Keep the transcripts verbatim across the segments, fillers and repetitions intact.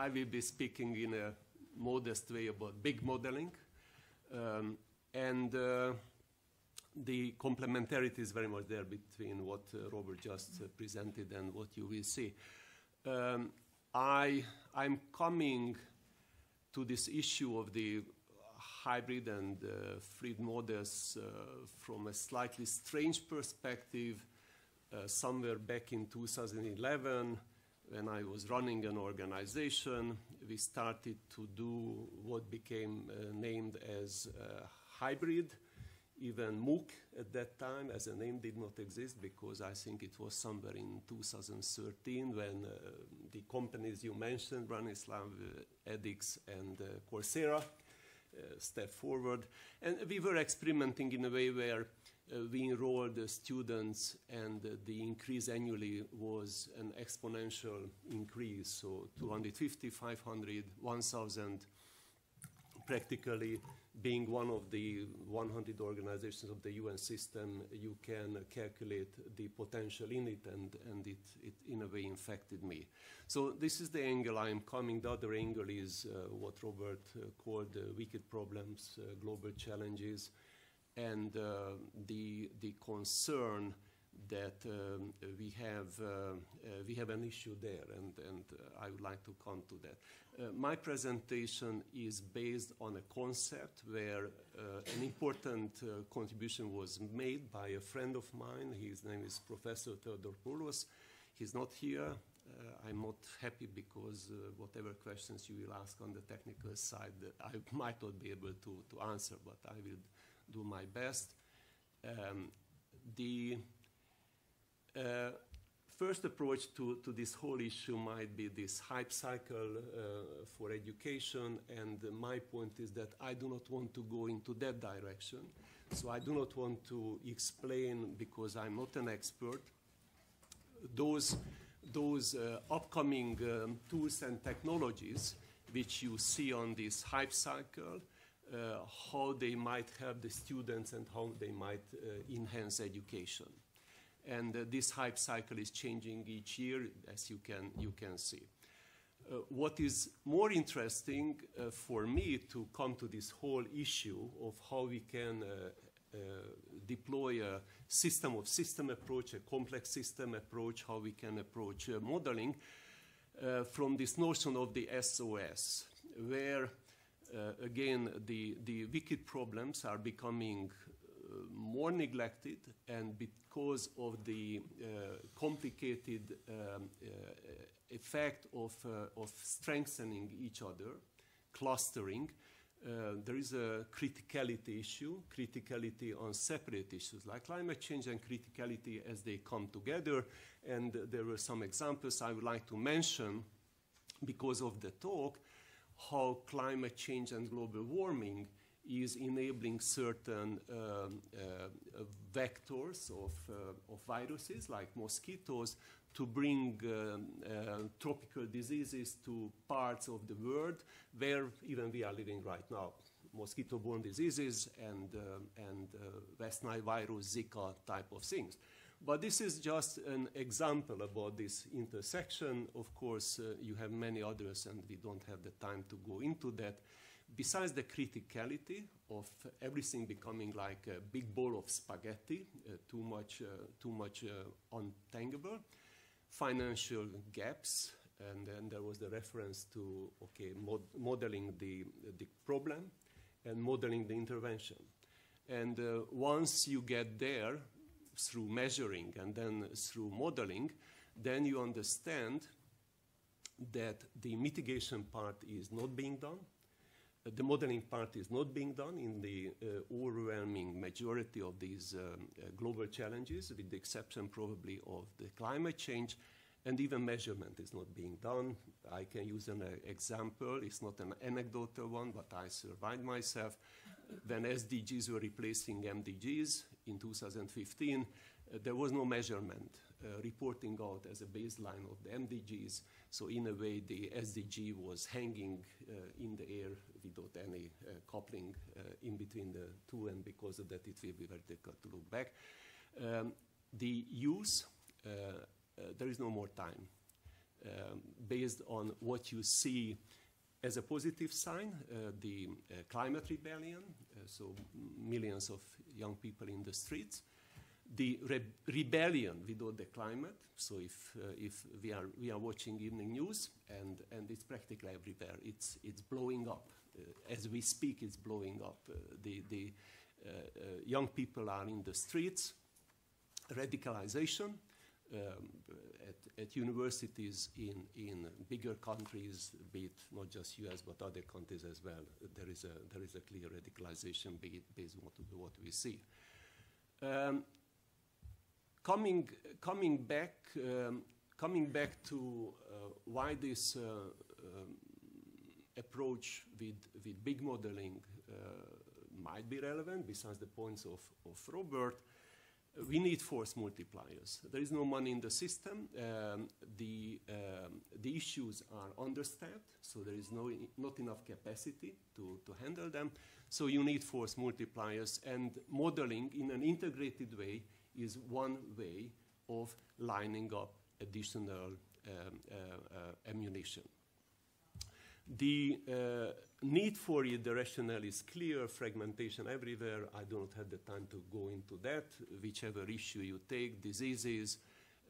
I will be speaking in a modest way about big modeling, um, and uh, the complementarity is very much there between what uh, Robert just uh, presented and what you will see. Um, I, I'm coming to this issue of the hybrid and uh, fluid models uh, from a slightly strange perspective uh, somewhere back in two thousand eleven. When I was running an organization, we started to do what became uh, named as uh, hybrid. Even MOOC at that time as a name did not exist, because I think it was somewhere in two thousand thirteen when uh, the companies you mentioned, Branislav, uh, EdX, and uh, Coursera, uh, stepped forward. And we were experimenting in a way where Uh, we enrolled the students, and uh, the increase annually was an exponential increase, so two hundred fifty, five hundred, one thousand, practically being one of the one hundred organizations of the U N system. You can uh, calculate the potential in it, and, and it, it in a way infected me. So this is the angle I'm coming. The other angle is uh, what Robert uh, called uh, wicked problems, uh, global challenges, and uh, the, the concern that um, we, have, uh, uh, we have an issue there, and, and uh, I would like to come to that. Uh, my presentation is based on a concept where uh, an important uh, contribution was made by a friend of mine. His name is Professor Theodor Poulos. He's not here. Uh, I'm not happy, because uh, whatever questions you will ask on the technical side, I might not be able to, to answer, but I will do my best. Um, the uh, first approach to, to this whole issue might be this hype cycle uh, for education, and my point is that I do not want to go into that direction. So I do not want to explain, because I'm not an expert, those, those uh, upcoming um, tools and technologies which you see on this hype cycle, Uh, how they might help the students and how they might uh, enhance education. And uh, this hype cycle is changing each year, as you can, you can see. Uh, what is more interesting uh, for me to come to this whole issue of how we can uh, uh, deploy a system of system approach, a complex system approach, how we can approach uh, modeling, uh, from this notion of the S O S, where Uh, again, the, the wicked problems are becoming uh, more neglected, and because of the uh, complicated um, uh, effect of, uh, of strengthening each other, clustering, uh, there is a criticality issue, criticality on separate issues like climate change and criticality as they come together. And there were some examples I would like to mention because of the talk, how climate change and global warming is enabling certain um, uh, vectors of, uh, of viruses like mosquitoes to bring um, uh, tropical diseases to parts of the world where even we are living right now. Mosquito-borne diseases and, uh, and uh, West Nile virus, Zika type of things. But this is just an example about this intersection. Of course, uh, you have many others, and we don't have the time to go into that. Besides the criticality of everything becoming like a big bowl of spaghetti, uh, too much, uh, too much uh, untangable, financial gaps, and then there was the reference to, okay, mod modeling the, uh, the problem and modeling the intervention. And uh, once you get there, through measuring and then through modeling, then you understand that the mitigation part is not being done. Uh, the modeling part is not being done in the uh, overwhelming majority of these um, uh, global challenges, with the exception probably of the climate change, and even measurement is not being done. I can use an uh, example. It's not an anecdotal one, but I survived myself. When S D Gs were replacing M D Gs in two thousand fifteen, uh, there was no measurement uh, reporting out as a baseline of the M D Gs. So in a way, the S D G was hanging uh, in the air without any uh, coupling uh, in between the two, and because of that, it will be very difficult to look back. Um, the use, uh, uh, there is no more time. um, based on what you see as a positive sign, uh, the uh, climate rebellion, uh, so millions of young people in the streets, the re rebellion without the climate. So if uh, if we are we are watching evening news, and and it's practically everywhere. It's it's blowing up uh, as we speak. It's blowing up. Uh, the the uh, uh, young people are in the streets. Radicalization um, at at universities in in bigger countries, be it not just U S but other countries as well. There is a there is a clear radicalization be it based on what what we see. Um, Coming, coming back, um, coming back to uh, why this uh, um, approach with with big modeling uh, might be relevant. Besides the points of of Robert, we need force multipliers. There is no money in the system. Um, the um, the issues are understaffed, so there is no not enough capacity to to handle them. So you need force multipliers, and modeling in an integrated way is one way of lining up additional um, uh, uh, ammunition. The uh, need for it, the rationale is clear, fragmentation everywhere. I don't have the time to go into that. Whichever issue you take, diseases,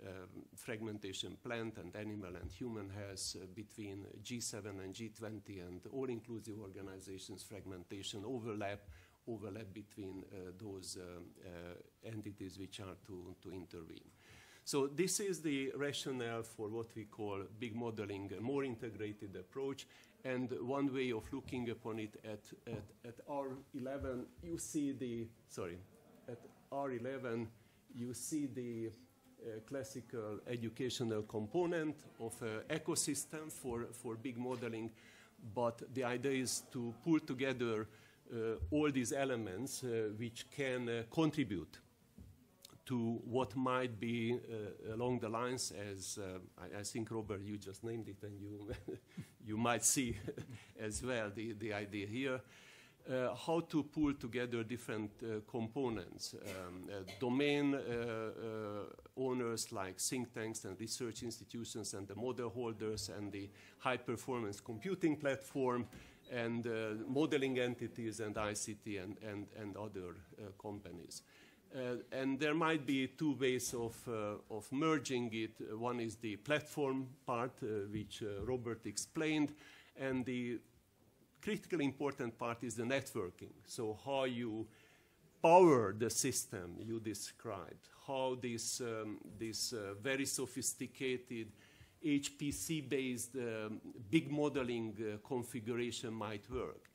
um, fragmentation, plant and animal and human health, uh, between G seven and G twenty and all-inclusive organizations, fragmentation, overlap, overlap between uh, those um, uh, entities which are to, to intervene. So this is the rationale for what we call big modeling, a more integrated approach. And one way of looking upon it at, at, at R eleven, you see the, sorry, at R eleven, you see the uh, classical educational component of an ecosystem for, for big modeling. But the idea is to pull together Uh, all these elements uh, which can uh, contribute to what might be uh, along the lines as uh, I, I think, Robert, you just named it, and you you might see as well the, the idea here, uh, how to pull together different uh, components, um, uh, domain uh, uh, owners like think tanks and research institutions and the model holders and the high-performance computing platform, and uh, modeling entities and I C T and, and, and other uh, companies. Uh, and there might be two ways of, uh, of merging it. One is the platform part, uh, which uh, Robert explained, and the critically important part is the networking. So how you power the system you described, how this, um, this uh, very sophisticated H P C-based um, big modeling uh, configuration might work.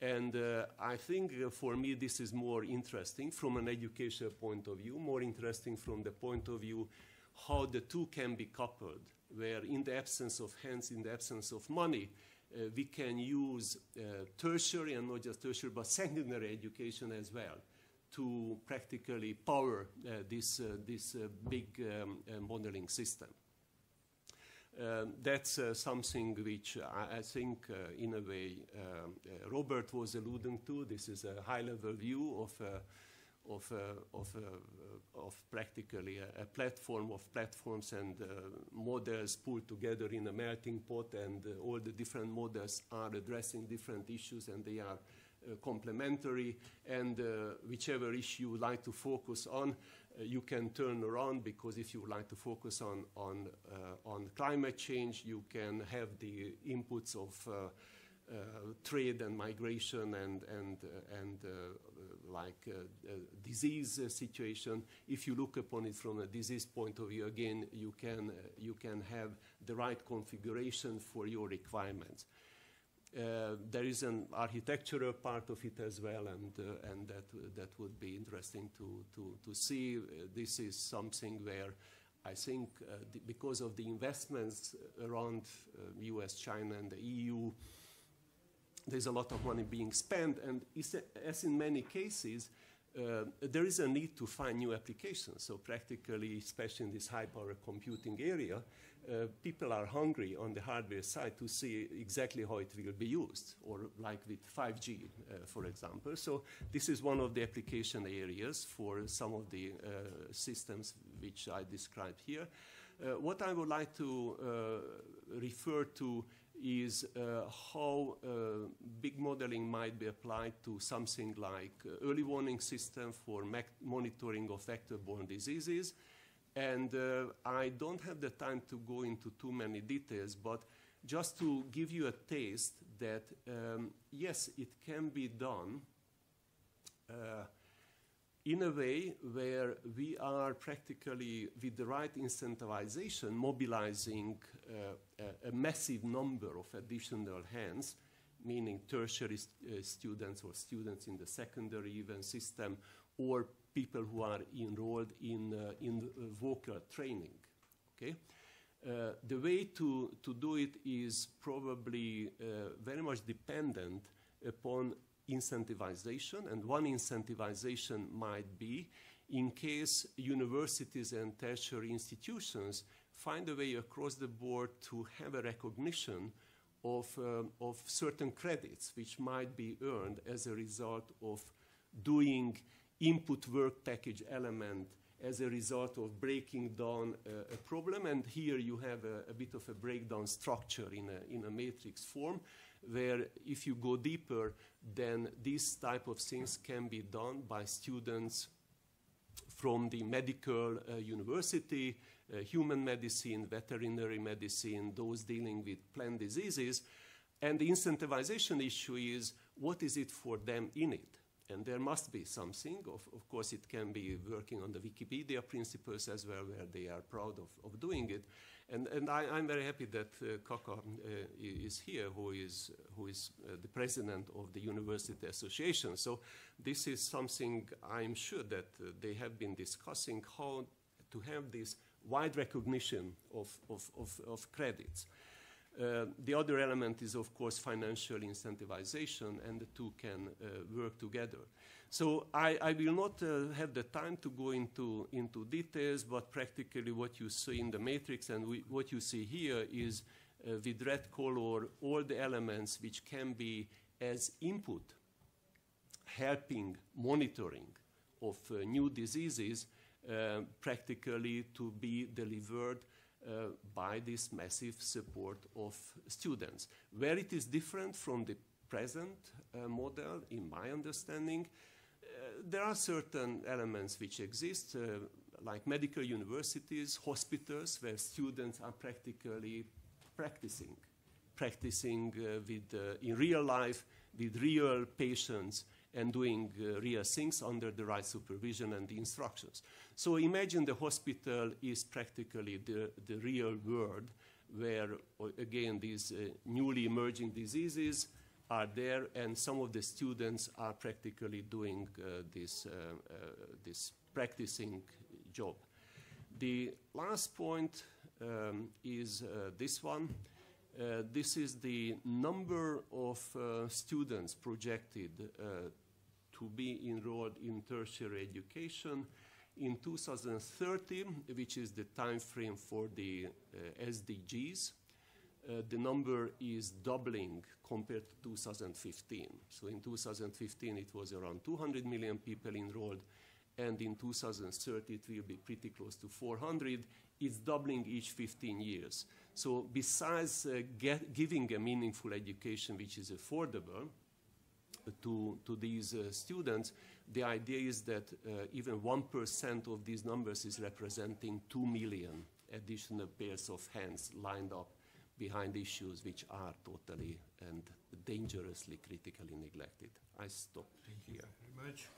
And uh, I think uh, for me this is more interesting from an educational point of view, more interesting from the point of view how the two can be coupled, where in the absence of hands, in the absence of money, uh, we can use uh, tertiary, and not just tertiary, but secondary education as well, to practically power uh, this, uh, this uh, big um, uh, modeling system. Um, that's uh, something which I, I think, uh, in a way, um, uh, Robert was alluding to. This is a high-level view of, uh, of, uh, of, uh, of practically a, a platform of platforms and uh, models pulled together in a melting pot, and uh, all the different models are addressing different issues, and they are uh, complementary, and uh, whichever issue you like to focus on, you can turn around, because if you would like to focus on on uh, on climate change, you can have the inputs of uh, uh, trade and migration and and uh, and uh, like uh, uh, disease uh, situation. If you look upon it from a disease point of view, again, you can uh, you can have the right configuration for your requirements. Uh, there is an architectural part of it as well, and uh, and that uh, that would be interesting to to to see. Uh, this is something where I think uh, the, because of the investments around uh, U S, China, and the E U, there's a lot of money being spent, and as in many cases, uh, there is a need to find new applications. So practically, especially in this high-power computing area, Uh, people are hungry on the hardware side to see exactly how it will be used, or like with five G, uh, for example. So this is one of the application areas for some of the uh, systems which I described here. Uh, what I would like to uh, refer to is uh, how uh, big modeling might be applied to something like early warning system for monitoring of vector-borne diseases. And uh, I don't have the time to go into too many details, but just to give you a taste that, um, yes, it can be done uh, in a way where we are practically, with the right incentivization, mobilizing uh, a, a massive number of additional hands, meaning tertiary st uh, students or students in the secondary even system, or people who are enrolled in, uh, in uh, vocal training. Okay? Uh, the way to, to do it is probably uh, very much dependent upon incentivization, and one incentivization might be in case universities and tertiary institutions find a way across the board to have a recognition of, um, of certain credits which might be earned as a result of doing input work package element as a result of breaking down uh, a problem. And here you have a, a bit of a breakdown structure in a, in a matrix form, where if you go deeper, then these type of things can be done by students from the medical uh, university, uh, human medicine, veterinary medicine, those dealing with plant diseases. And the incentivization issue is, what is it for them in it? And there must be something. Of, of course, it can be working on the Wikipedia principles as well, where they are proud of, of doing it. And, and I, I'm very happy that uh, Kaka uh, is here, who is, who is uh, the president of the University Association. So this is something I'm sure that uh, they have been discussing, how to have this wide recognition of, of, of, of credits. Uh, the other element is, of course, financial incentivization, and the two can uh, work together. So I, I will not uh, have the time to go into, into details, but practically what you see in the matrix and we, what you see here is, uh, with red color, all the elements which can be as input, helping monitoring of uh, new diseases uh, practically to be delivered Uh, by this massive support of students. Where it is different from the present uh, model, in my understanding, uh, there are certain elements which exist, uh, like medical universities, hospitals, where students are practically practicing, practicing uh, with, uh, in real life with real patients, and doing uh, real things under the right supervision and the instructions. So imagine the hospital is practically the, the real world, where, again, these uh, newly emerging diseases are there, and some of the students are practically doing uh, this, uh, uh, this practicing job. The last point um, is uh, this one. Uh, this is the number of uh, students projected uh, to be enrolled in tertiary education in two thousand thirty, which is the time frame for the uh, S D Gs. Uh, the number is doubling compared to two thousand fifteen. So in two thousand fifteen, it was around two hundred million people enrolled, and in two thousand thirty, it will be pretty close to four hundred. It's doubling each fifteen years. So besides uh, get, giving a meaningful education which is affordable uh, to, to these uh, students, the idea is that uh, even one percent of these numbers is representing two million additional pairs of hands lined up behind issues which are totally and dangerously critically neglected. I stop here. Thank you very much.